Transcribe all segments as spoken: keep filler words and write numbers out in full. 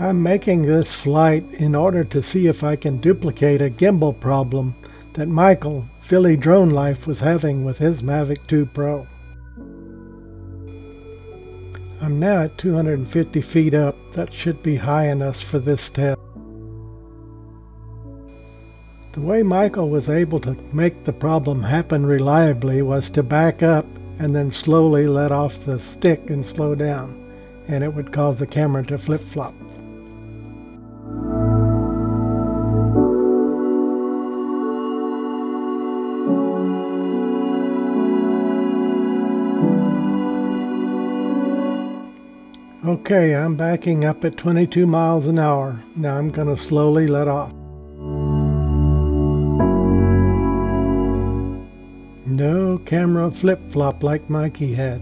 I'm making this flight in order to see if I can duplicate a gimbal problem that Michael, Philly Drone Life, was having with his Mavic two Pro. I'm now at two hundred fifty feet up. That should be high enough for this test. The way Michael was able to make the problem happen reliably was to back up and then slowly let off the stick and slow down, and it would cause the camera to flip-flop. Okay, I'm backing up at twenty-two miles an hour. Now I'm going to slowly let off. No camera flip-flop like Mikey had.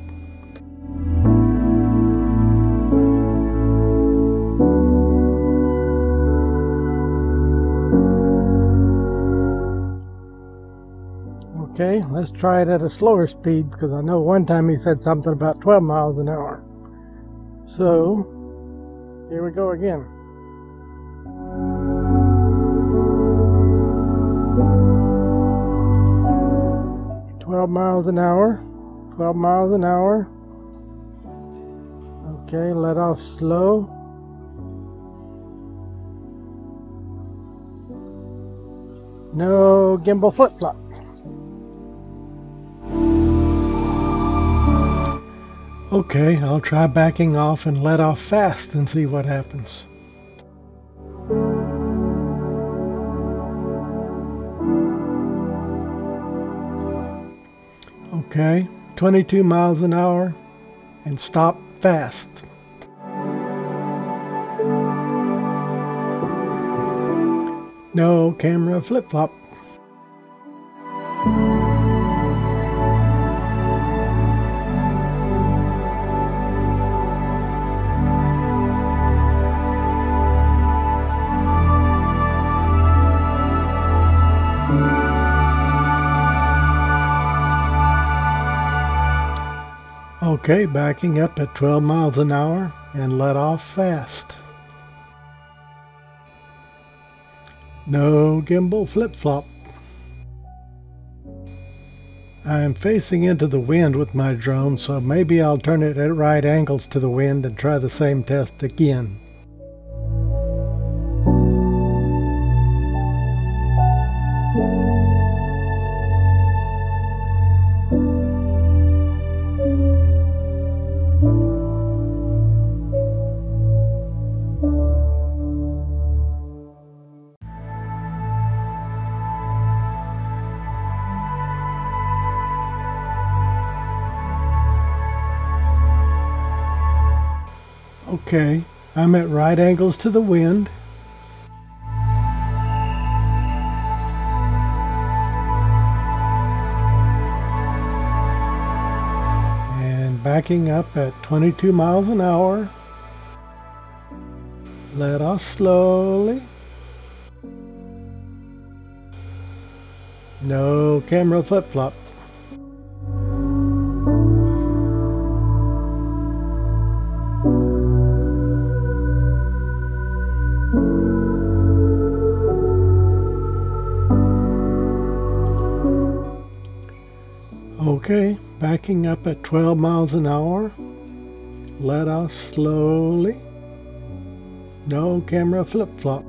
Okay, let's try it at a slower speed, because I know one time he said something about twelve miles an hour. So, here we go again. twelve miles an hour, twelve miles an hour. Okay, let off slow. No gimbal flip-flop. Okay, I'll try backing off and let off fast and see what happens. Okay, twenty-two miles an hour and stop fast. No camera flip-flop. Okay, backing up at twelve miles an hour and let off fast. No gimbal flip-flop. I am facing into the wind with my drone, so maybe I'll turn it at right angles to the wind and try the same test again. Okay, I'm at right angles to the wind. And backing up at twenty-two miles an hour. Let off slowly. No camera flip-flop. Okay, backing up at twelve miles an hour, let off slowly, no camera flip-flop.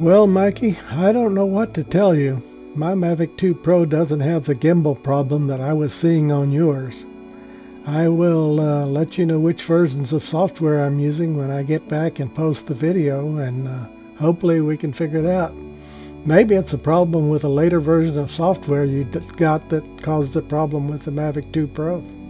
Well, Mikey, I don't know what to tell you. My Mavic two Pro doesn't have the gimbal problem that I was seeing on yours. I will uh, let you know which versions of software I'm using when I get back and post the video, and uh, hopefully we can figure it out. Maybe it's a problem with a later version of software you got that caused the problem with the Mavic two Pro.